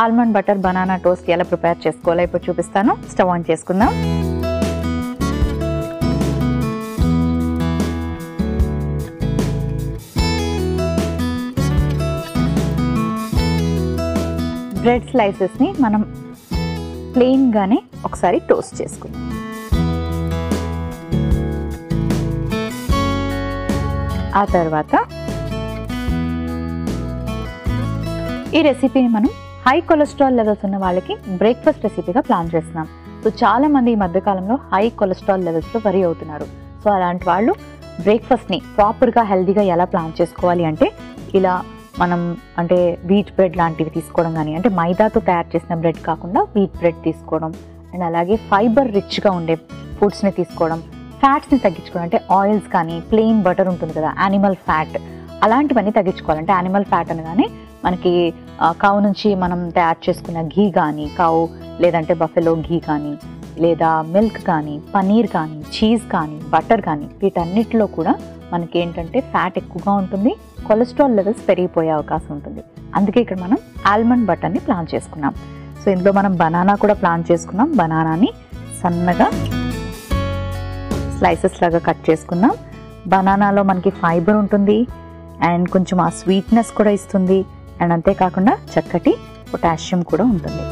Almond butter banana toast ఎలా prepare చేసుకోవాలో ఇప్పుడు చూపిస్తాను. స్టవ్ ఆన్ చేసుకుందాం. బ్రెడ్ స్లైసెస్ ని మనం ప్లెయిన్ గానే ఒకసారి టోస్ట్ చేసుకుందాం. ఆ తర్వాత ఈ రెసిపీని మనం హై కొలెస్ట్రాల్ లెవెల్స్ ఉన్న వాళ్ళకి బ్రేక్ఫాస్ట్ రెసిపీగా ప్లాన్ చేస్తున్నాం. సో చాలా మంది ఈ మధ్యకాలంలో హై కొలెస్ట్రాల్ లెవెల్స్లో వరీ అవుతున్నారు. సో అలాంటి వాళ్ళు బ్రేక్ఫాస్ట్ని ప్రాపర్గా హెల్దీగా ఎలా ప్లాన్ చేసుకోవాలి అంటే ఇలా మనం అంటే వీట్ బ్రెడ్ లాంటివి తీసుకోవడం కానీ, అంటే మైదాతో తయారు చేసిన బ్రెడ్ కాకుండా వీట్ బ్రెడ్ తీసుకోవడం, అండ్ అలాగే ఫైబర్ రిచ్గా ఉండే ఫుడ్స్ని తీసుకోవడం, ఫ్యాట్స్ని తగ్గించుకోవడం, అంటే ఆయిల్స్ కానీ ప్లెయిన్ బటర్ ఉంటుంది కదా, యానిమల్ ఫ్యాట్ అలాంటివన్నీ తగ్గించుకోవాలంటే యానిమల్ ఫ్యాట్ అనగానే మనకి కావు నుంచి మనం తయారు చేసుకున్న ఘీ కానీ, కావు లేదంటే బఫెలో ఘీ కానీ, లేదా మిల్క్ కానీ, పనీర్ కానీ, చీజ్ కానీ, బటర్ కానీ, వీటన్నిటిలో కూడా మనకి ఏంటంటే ఫ్యాట్ ఎక్కువగా ఉంటుంది, కొలెస్ట్రాల్ లెవెల్స్ పెరిగిపోయే అవకాశం ఉంటుంది. అందుకే ఇక్కడ మనం ఆల్మండ్ బటర్ని ప్లాన్ చేసుకున్నాం. సో ఇందులో మనం బనానా కూడా ప్లాన్ చేసుకున్నాం. బనానాని సన్నగా స్లైసెస్ లాగా కట్ చేసుకున్నాం. బనానాలో మనకి ఫైబర్ ఉంటుంది అండ్ కొంచెం ఆ స్వీట్నెస్ కూడా ఇస్తుంది, అండ్ అంతేకాకుండా చక్కటి పొటాషియం కూడా ఉంటుంది.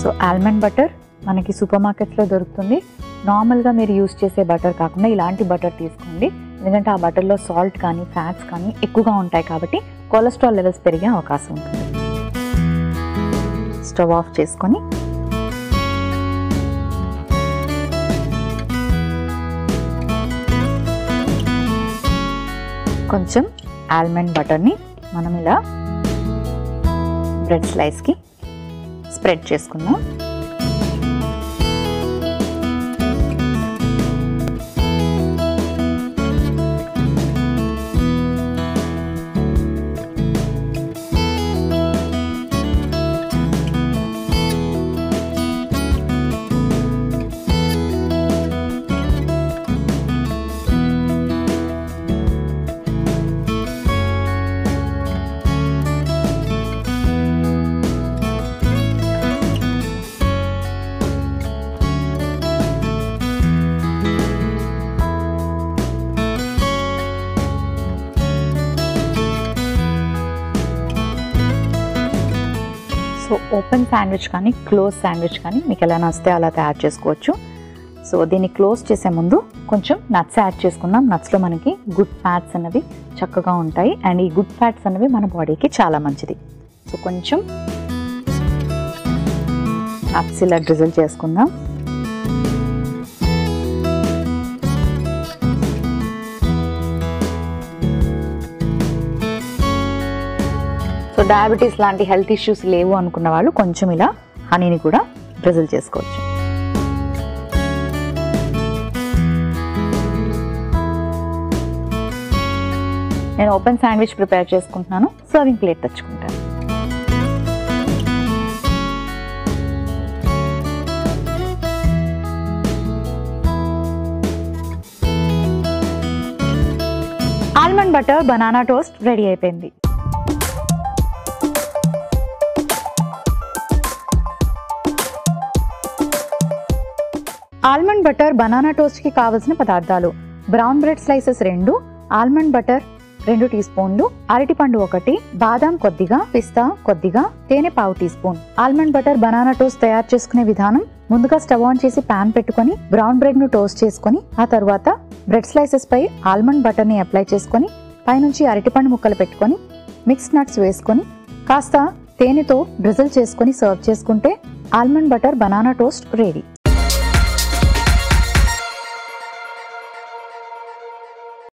సో ఆల్మండ్ బటర్ మనకి సూపర్ మార్కెట్స్లో దొరుకుతుంది. నార్మల్గా మీరు యూజ్ చేసే బటర్ కాకుండా ఇలాంటి బటర్ తీసుకోండి, ఎందుకంటే ఆ బటర్లో సాల్ట్ కానీ ఫ్యాట్స్ కానీ ఎక్కువగా ఉంటాయి కాబట్టి కొలెస్ట్రాల్ లెవెల్స్ పెరిగే అవకాశం ఉంటుంది. స్టవ్ ఆఫ్ చేసుకొని కొంచెం ఆల్మండ్ బటర్ని మనం ఇలా బ్రెడ్ స్లైస్కి స్ప్రెడ్ చేసుకుందాం. సో ఓపెన్ శాండ్విచ్ కానీ క్లోజ్ శాండ్విచ్ కానీ మీకు ఎలా నచ్చితే అలా తయారు చేసుకోవచ్చు. సో దీన్ని క్లోజ్ చేసే ముందు కొంచెం నట్స్ యాడ్ చేసుకుందాం. నట్స్లో మనకి గుడ్ ఫ్యాట్స్ అనేవి చక్కగా ఉంటాయి, అండ్ ఈ గుడ్ ఫ్యాట్స్ అనేవి మన బాడీకి చాలా మంచిది. సో కొంచెం నట్స్ ఇలా డ్రిజిల్ చేసుకుందాం. సో డయాబెటీస్ లాంటి హెల్త్ ఇష్యూస్ లేవు అనుకున్న వాళ్ళు కొంచెం ఇలా హనీని కూడా డ్రిజిల్ చేసుకోవచ్చు. నేను ఓపెన్ శాండ్విచ్ ప్రిపేర్ చేసుకుంటున్నాను. సర్వింగ్ ప్లేట్ తెచ్చుకుంటాను. Almond butter banana toast ready అయిపోయింది. ఆల్మండ్ బటర్ బనానా టోస్ట్కి కావలసిన పదార్థాలు: brown bread slices 2, almond butter 2 tea స్పూన్లు, అరటిపండు 1, బాదాం కొద్దిగా, పిస్తా కొద్దిగా, తేనె ½ tea spoon. Almond butter banana toast తయారు చేసుకునే విధానం: ముందుగా స్టవ్ ఆన్ చేసి ప్యాన్ పెట్టుకుని బ్రౌన్ బ్రెడ్ ను టోస్ట్ చేసుకుని, ఆ తర్వాత బ్రెడ్ స్లైసెస్ పై ఆల్మండ్ బటర్ ని అప్లై చేసుకుని, పైనుంచి అరటిపండు ముక్కలు పెట్టుకుని, మిక్స్ నట్స్ వేసుకుని, కాస్త తేనెతో డ్రిజిల్ చేసుకుని సర్వ్ చేసుకుంటే almond butter banana toast ready.